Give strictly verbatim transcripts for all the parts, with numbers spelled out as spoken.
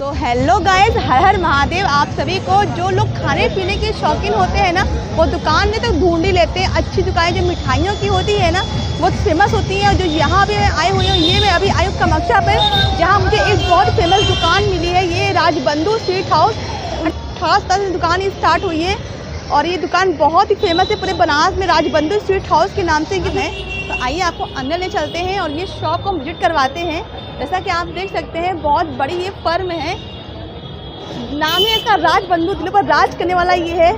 सो hello guys, Har Har Mahadev. आप सभी को जो लोग खाने पीने के शौकीन होते हैं ना, वो दुकान में तो ढूंढ ही लेते हैं अच्छी दुकानें जो मिठाइयों की होती है ना, वो फेमस होती हैं। और जो यहाँ भी मैं आई हुई हूँ, ये मैं अभी आई हूँ कामख्या पर, जहाँ मुझे एक बहुत फेमस दुकान मिली है। ये राजबंधु स्वीट हाउस अठारह साल से दुकान स्टार्ट हुई है और ये दुकान बहुत ही फेमस है पूरे बनारस में। राजबंधु स्वीट हाउस के नाम से है। तो आइए आपको अंदर ले चलते हैं और ये शॉप को विजिट करवाते हैं। जैसा कि आप देख सकते हैं बहुत बड़ी ये फर्म है, नाम है इसका राजबंधु, दिलों पर राज करने वाला ये है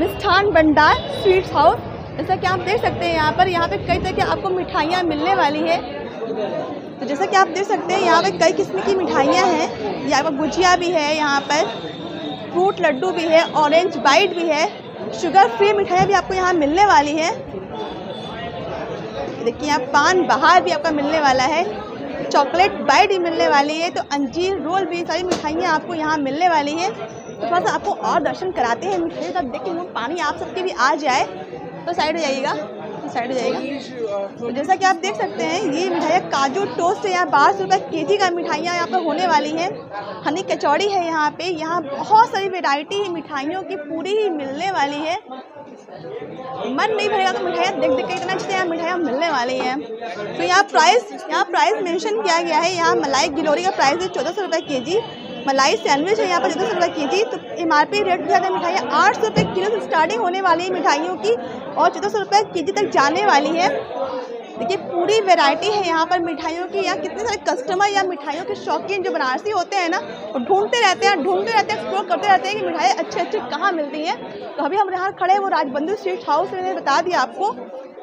मिष्ठान भंडार स्वीट हाउस। जैसा कि आप देख सकते हैं यहाँ पर, यहाँ पे कई तरह की आपको मिठाइयाँ मिलने वाली है। तो जैसा कि आप देख सकते हैं यहाँ पे कई किस्म की मिठाइयाँ हैं। यहाँ पर गुजिया भी है, यहाँ पर फ्रूट लड्डू भी है, ऑरेंज बाइट भी है, शुगर फ्री मिठाइयाँ भी आपको यहाँ मिलने वाली है। देखिए यहाँ पान बहार भी आपका मिलने वाला है, चॉकलेट बाइट भी मिलने वाली है, तो अंजीर रोल भी, सारी मिठाइयाँ आपको यहाँ मिलने वाली है। तो थोड़ा सा आपको और दर्शन कराते हैं मिठाई का। देखिए वो पानी आप सबके भी आ जाए तो साइड हो जाइएगा, तो साइड हो जाइएगा। तो जैसा कि आप देख सकते हैं ये मिठाइयाँ काजू टोस्ट है, यहाँ बारह सौ रुपये के जी का मिठाइयाँ यहाँ पर होने वाली हैं। हनी कचौड़ी है यहाँ पे, यहाँ बहुत सारी वेराइटी है मिठाइयों की, पूरी ही मिलने वाली है। मन नहीं भरेगा तो मिठाइयाँ देख देख के इतना अच्छे यहाँ मिठाइयाँ मिलने वाली हैं। तो यहाँ प्राइस, यहाँ प्राइस मेंशन किया गया है। यहाँ मलाई गिलोरी का प्राइस है चौदह सौ रुपये के जी, मलाई सैंडविच है यहाँ पर चौदह सौ रुपये के जी। तो एम आर पी रेट भी ज़्यादा मिठाइयाँ आठ सौ रुपये किलो से स्टार्टिंग होने वाली है मिठाइयों की और चौदह सौ रुपये के जी तक जाने वाली है। देखिए पूरी वैरायटी है यहाँ पर मिठाइयों की। यहाँ कितने सारे कस्टमर या मिठाइयों के शौकीन जो बनारसी होते हैं ना, वो ढूंढते रहते हैं ढूंढते रहते हैं एक्सप्लोर करते रहते हैं कि मिठाई अच्छी अच्छी कहाँ मिलती हैं। तो अभी हम यहाँ खड़े हैं वो राजबंधु स्वीट हाउस, मैंने बता दिया आपको।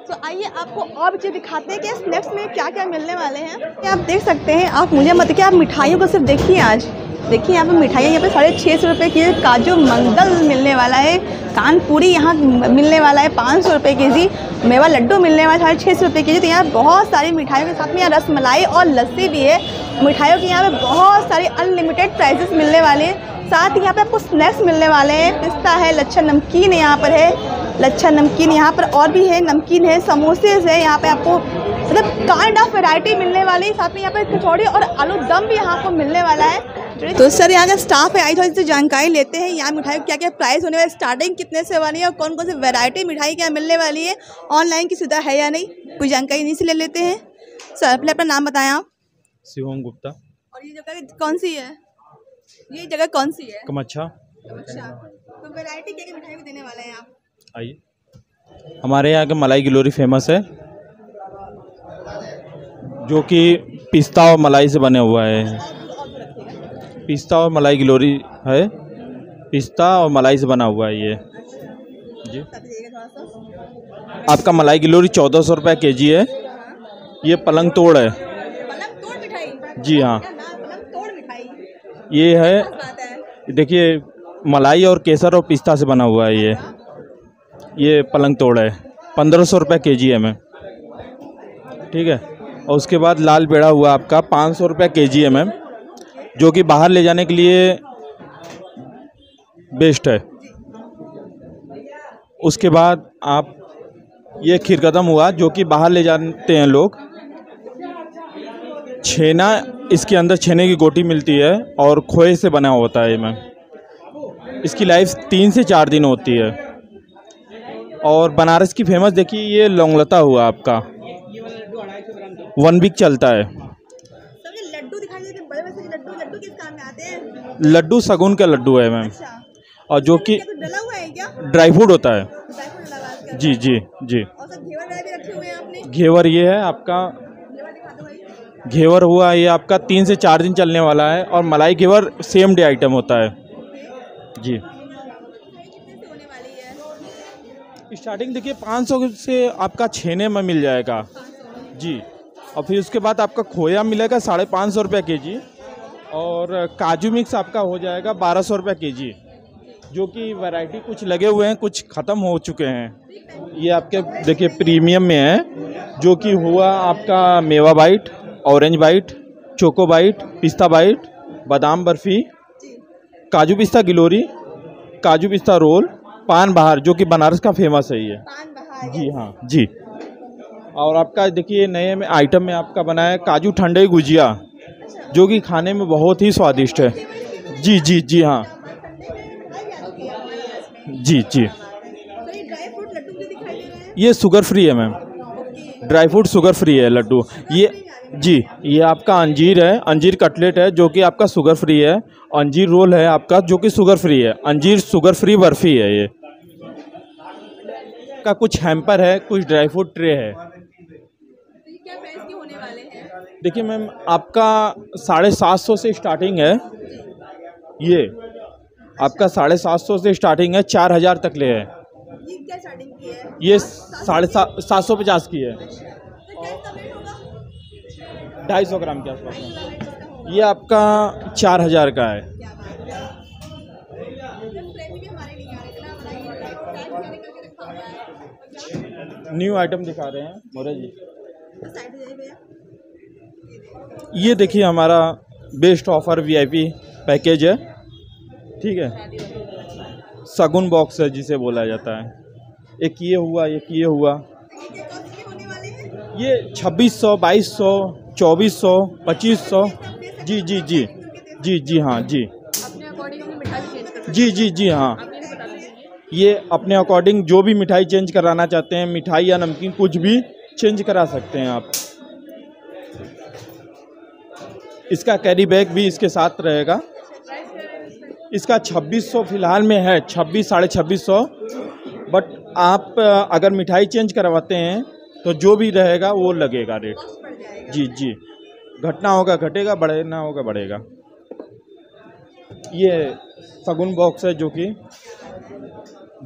तो आइए आपको और चीज़ दिखाते हैं कि स्नैक्स में क्या क्या मिलने वाले हैं। आप देख सकते हैं, आप मुझे मत कि आप मिठाइयों को सिर्फ देखिए। आज देखिए यहाँ पर मिठाइयाँ, यहाँ पर साढ़े छः सौ रुपये के काजू मंगल मिलने वाला है, कानपूरी यहाँ मिलने वाला है पाँच सौ रुपये के जी, मेवा लड्डू मिलने वाला है साढ़े छः सौ रुपये के जी। तो यहाँ बहुत सारी मिठाइयों के साथ में यहाँ रसमलाई और लस्सी भी है। मिठाइयों की यहाँ पे बहुत सारी अनलिमिटेड प्राइजेस मिलने वाले हैं। साथ ही यहाँ पर आपको स्नैक्स मिलने वाले हैं, पिस्ता है, लच्छा नमकीन यहाँ पर है, लच्छा नमकीन यहाँ पर और भी है, नमकीन है, समोसेस है। यहाँ पे आपको मतलब काइंड ऑफ वैरायटी मिलने वाली। साथ में यहाँ पर कचौड़ी और आलू दम भी यहाँ को मिलने वाला है। तो सर यहाँ का स्टाफ है, आई थोड़ी सी जानकारी लेते हैं यहाँ मिठाई क्या क्या प्राइस होने वाली, स्टार्टिंग कितने से वाली है और कौन कौन सी वैरायटी मिठाई क्या मिलने वाली है, ऑनलाइन की सुविधा है या नहीं, कोई जानकारी नहीं से ले लेते हैं। सर पहले अपना नाम बताएं आप। शिव ओम गुप्ता। और ये जगह कौन सी है, ये जगह कौन सी है? कमच्छा। कमच्छा। तो वैरायटी क्या क्या मिठाई को देने वाले हैं आप? आइए, हमारे यहाँ का मलाई गिलोरी फेमस है जो कि पिस्ता और मलाई से बने हुआ है। पिस्ता और मलाई गिलोरी है, पिस्ता और मलाई से बना हुआ है ये जी। आपका मलाई गिलोरी चौदह सौ रुपये के जी है। ये पलंग तोड़ है, पलंग तोड़ मिठाई जी हाँ, पलंग तोड़ मिठाई ये है। देखिए मलाई और केसर और पिस्ता से बना हुआ है ये ये पलंग तोड़ है, पंद्रह सौ रुपये के जी है मैम, ठीक है। और उसके बाद लाल पेड़ा हुआ आपका पाँच सौ रुपये के जी है मैम, जो कि बाहर ले जाने के लिए बेस्ट है। उसके बाद आप ये खीर कदम हुआ जो कि बाहर ले जाते हैं लोग, छेना इसके अंदर छेने की गोटी मिलती है और खोए से बना होता है मैम। इसकी लाइफ तीन से चार दिन होती है। और बनारस की फेमस देखिए ये लौंगलता हुआ आपका, वन वीक चलता है। लड्डू सगुन का लड्डू है मैम। अच्छा। और जो कि ड्राई फ्रूट होता है जी जी जी। घेवर ये है आपका, घेवर हुआ ये आपका तीन से चार दिन चलने वाला है और मलाई घेवर सेम डे आइटम होता है जी। स्टार्टिंग देखिए पाँच सौ से आपका छेने में मिल जाएगा जी। और फिर उसके बाद आपका खोया मिलेगा साढ़े पाँच सौ रुपये के जी और काजू मिक्स आपका हो जाएगा बारह सौ रुपये के जी, जो कि वैरायटी कुछ लगे हुए हैं कुछ ख़त्म हो चुके हैं। ये आपके देखिए प्रीमियम में है जो कि हुआ आपका मेवा bite, orange bite, choco bite, पिस्ता बाइट, बादाम बर्फ़ी, काजू पिस्ता गिलोरी, काजू पिस्ता रोल, पान बहार जो कि बनारस का फेमस है ये जी हाँ जी। और आपका देखिए नए में आइटम में आपका बना है काजू ठंडे गुजिया, जो कि खाने में बहुत ही स्वादिष्ट है। जी जी जी हाँ जी जी। ये शुगर फ्री है ma'am, dry fruit sugar free है लड्डू। ये जी ये आपका अंजीर है, अंजीर कटलेट है जो कि आपका शुगर फ्री है। अंजीर रोल है आपका जो कि शुगर फ्री है। अंजीर शुगर फ्री बर्फ़ी है। ये का कुछ हैम्पर है, कुछ ड्राई फ्रूट ट्रे है। देखिए मैम आपका साढ़े सात सौ से स्टार्टिंग है, ये आपका साढ़े सात सौ से स्टार्टिंग है, चार हज़ार तक ले है। ये क्या स्टार्टिंग की है? ये साढ़े सात सौ पचास की है, ढाई सौ ग्राम के आसपास। ये आपका चार हज़ार का है। न्यू आइटम दिखा रहे हैं मोरा जी। ये देखिए हमारा बेस्ट ऑफ़र वीआईपी पैकेज है, ठीक है। सगुन बॉक्स है जिसे बोला जाता है। एक ये हुआ, एक ये हुआ। ये छब्बीस सौ बाईस सौ चौबीस सौ पच्चीस सौ जी जी जी जी जी हाँ जी जी जी जी हाँ। ये अपने अकॉर्डिंग जो भी मिठाई चेंज कराना चाहते हैं, मिठाई या नमकीन कुछ भी चेंज करा सकते हैं आप। इसका कैरी बैग भी इसके साथ रहेगा। इसका छब्बीस सौ फिलहाल में है, छब्बीस साढ़े छब्बीस सौ। बट आप अगर मिठाई चेंज करवाते हैं तो जो भी रहेगा वो लगेगा रेट। जी जी घटना होगा घटेगा, बढ़ना होगा बढ़ेगा। ये सगुन बॉक्स है जो कि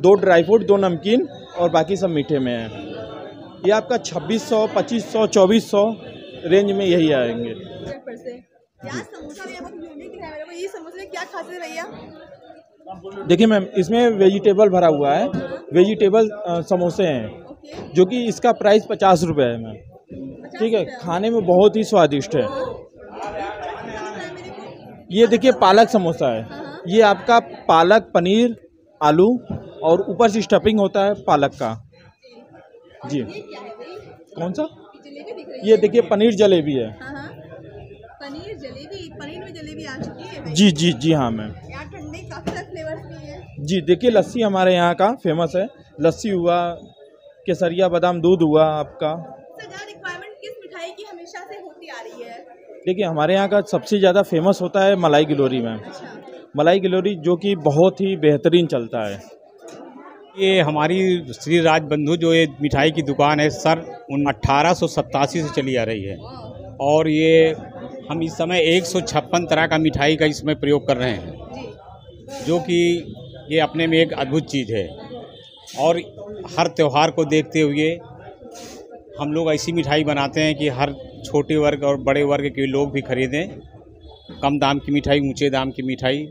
दो ड्राई फ्रूट दो नमकीन और बाकी सब मीठे में है। ये आपका छब्बीस सौ, पच्चीस सौ, चौबीस सौ रेंज में यही आएंगे। देखिए मैम इसमें वेजिटेबल भरा हुआ है, वेजिटेबल समोसे हैं जो कि इसका प्राइस पचास रुपये है मैम, ठीक है। खाने में बहुत ही स्वादिष्ट है। ये देखिए पालक समोसा है, ये आपका पालक पनीर आलू और ऊपर से स्टफिंग होता है पालक का जी। कौन सा? ये देखिए पनीर जलेबी है। पनीर जलेबी, पनीर में जलेबी आ चुकी है जी जी जी हाँ मैम। ठंडे काफ़ी सारे फ्लेवर्स भी हैं जी। देखिए लस्सी हमारे यहाँ का फेमस है, लस्सी हुआ, केसरिया बादाम दूध हुआ आपका। रिक्वायरमेंट किस मिठाई की हमेशा से होती आ रही है? देखिए हमारे यहाँ का सबसे ज़्यादा फेमस होता है मलाई गिलोरी मैम, मलाई गिलोरी जो कि बहुत ही बेहतरीन चलता है। ये हमारी श्री राजबंधु जो ये मिठाई की दुकान है सर, उन अट्ठारह सौ सतासी से चली आ रही है और ये हम इस समय एक सौ छप्पन तरह का मिठाई का इसमें प्रयोग कर रहे हैं, जो कि ये अपने में एक अद्भुत चीज़ है। और हर त्यौहार को देखते हुए हम लोग ऐसी मिठाई बनाते हैं कि हर छोटे वर्ग और बड़े वर्ग के लोग भी खरीदें। कम दाम की मिठाई, ऊँचे दाम की मिठाई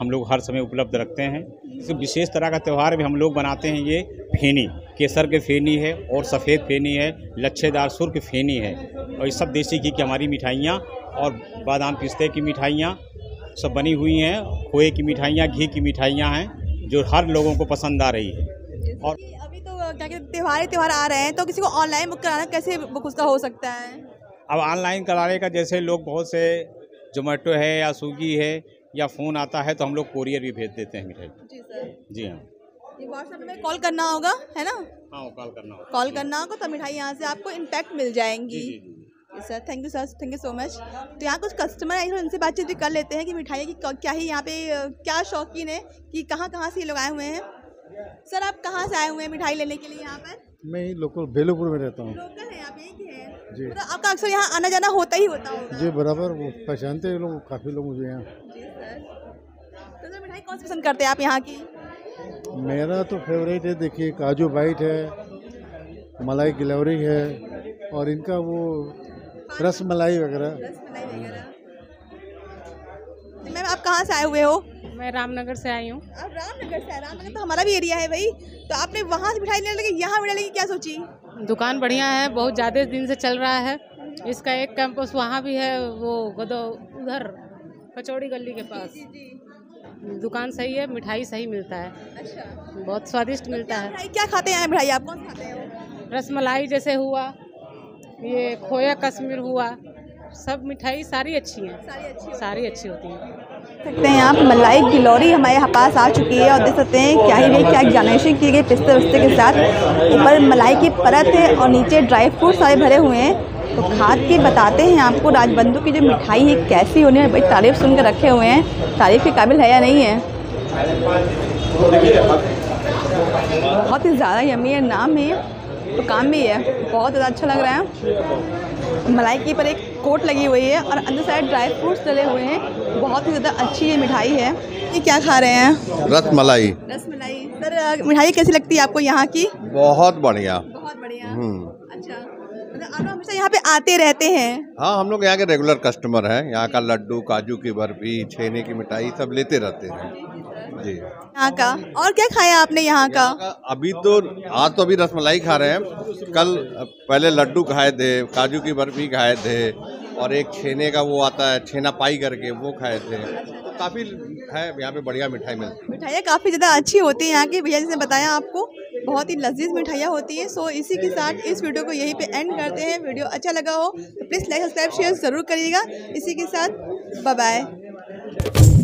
हम लोग हर समय उपलब्ध रखते हैं। तो विशेष तरह का त्यौहार भी हम लोग बनाते हैं। ये फेनी, केसर के फेनी है और सफ़ेद फेनी है, लच्छेदार सुर्ख फेनी है और ये सब देसी घी की हमारी मिठाइयाँ और बादाम पिस्ते की मिठाइयाँ सब बनी हुई हैं। खोए की मिठाइयाँ, घी की मिठाइयाँ हैं जो हर लोगों को पसंद आ रही है। और अभी तो क्या कहते हैं त्यौहार त्यौहार आ रहे हैं, तो किसी को ऑनलाइन बुक कराना कैसे बुक उसका हो सकता है? अब ऑनलाइन कराने का जैसे लोग बहुत से जोमेटो है या स्विगी है या फ़ोन आता है तो हम लोग कोरियर भी भेज देते हैं मिठाई। जी सर जी हाँ। ये व्हाट्सएप में कॉल करना होगा है ना? हाँ कॉल करना होगा। कॉल करना होगा तो मिठाई यहाँ से आपको इनफैक्ट मिल जाएंगी। जी, जी, जी। Sir thank you sir, thank you so much. तो यहाँ कुछ कस्टमर आए हैं, उनसे बातचीत भी कर लेते हैं कि मिठाई की क्या ही यहाँ पे क्या शौकीन है कि कहाँ कहाँ से ये लोग आए हुए हैं। सर आप कहाँ से आए हुए हैं मिठाई लेने के लिए यहाँ पर? मैं ही लोकल भेलपुर में रहता हूँ। लोकल है आप? यही है जी। तो आपका अक्सर यहाँ आना जाना होता ही होता होगा जी। बराबर पहचानते हैं लोग, काफ़ी लोग मुझे यहाँ। जी सर तो सर मिठाई कौन सी पसंद करते हैं आप यहाँ की? मेरा तो फेवरेट है देखिए काजू बाइट है, मलाई गिलोरी है और इनका वो रस मलाई वगैरह। रस मलाई वगैरह। तो मैम आप कहाँ से आए हुए हो? मैं रामनगर से आई हूँ। आप रामनगर से? रामनगर तो हमारा भी एरिया है भाई। तो आपने वहाँ से मिठाई लेने लगे, यहाँ मिठाई लेने की क्या सोची? दुकान बढ़िया है, बहुत ज़्यादा दिन से चल रहा है। इसका एक कैंपस वहाँ भी है, वो गदो उधर कचौड़ी गली के पास। जी, जी, जी। दुकान सही है, मिठाई सही मिलता है। अच्छा। बहुत स्वादिष्ट मिलता है। क्या खाते हैं मिठाई आप? कौन खाते हैं? रसमलाई जैसे हुआ, ये खोया कश्मीर हुआ, सब मिठाई सारी अच्छी है, सारी अच्छी होती है। सकते हैं आप मलाई गिलौरी हमारे पास आ चुकी है और देख सकते हैं क्या ही क्या एग्जामिनेशन की गई पिस्ते वस्ते के साथ। ऊपर मलाई की परत है और नीचे ड्राई फ्रूट सारे भरे हुए हैं। तो खाद के बताते हैं आपको राजबंधु की जो मिठाई है कैसी होने है, भाई तारीफ़ सुन कर रखे हुए हैं, तारीफ़ के काबिल है या नहीं है। बहुत ही ज़्यादा यमी है, नाम है तो काम भी है, बहुत ज़्यादा अच्छा लग रहा है। मलाई के पर एक कोट लगी हुई है और अंदर साइड ड्राई फ्रूट्स डले हुए हैं, बहुत ही ज़्यादा अच्छी ये मिठाई है। ये क्या खा रहे हैं? रस मलाई। रस मलाई। सर मिठाई कैसी लगती है आपको यहाँ की? बहुत बढ़िया, बहुत बढ़िया। अच्छा, मतलब आप हमेशा यहाँ पे आते रहते हैं? हाँ, हम लोग यहाँ के रेगुलर कस्टमर हैं। यहाँ का लड्डू, काजू की बर्फी, छेने की मिठाई सब लेते रहते हैं जी। यहाँ का और क्या खाया आपने यहाँ का? अभी तो आज तो अभी रसमलाई खा रहे हैं, कल पहले लड्डू खाए थे, काजू की बर्फी खाए थे और एक छेने का वो आता है छेना पाई करके वो खाए थे। तो काफ़ी है यहाँ पे, बढ़िया मिठाई मिलती है। मिठाइयाँ काफ़ी ज़्यादा अच्छी होती है यहाँ की, भैया जिसने बताया आपको बहुत ही लजीज मिठाइयाँ होती हैं। सो इसी के साथ इस वीडियो को यहीं पे एंड करते हैं। वीडियो अच्छा लगा हो तो प्लीज़ लाइक, सब्सक्राइब, शेयर ज़रूर करिएगा। इसी के साथ बाय बाय।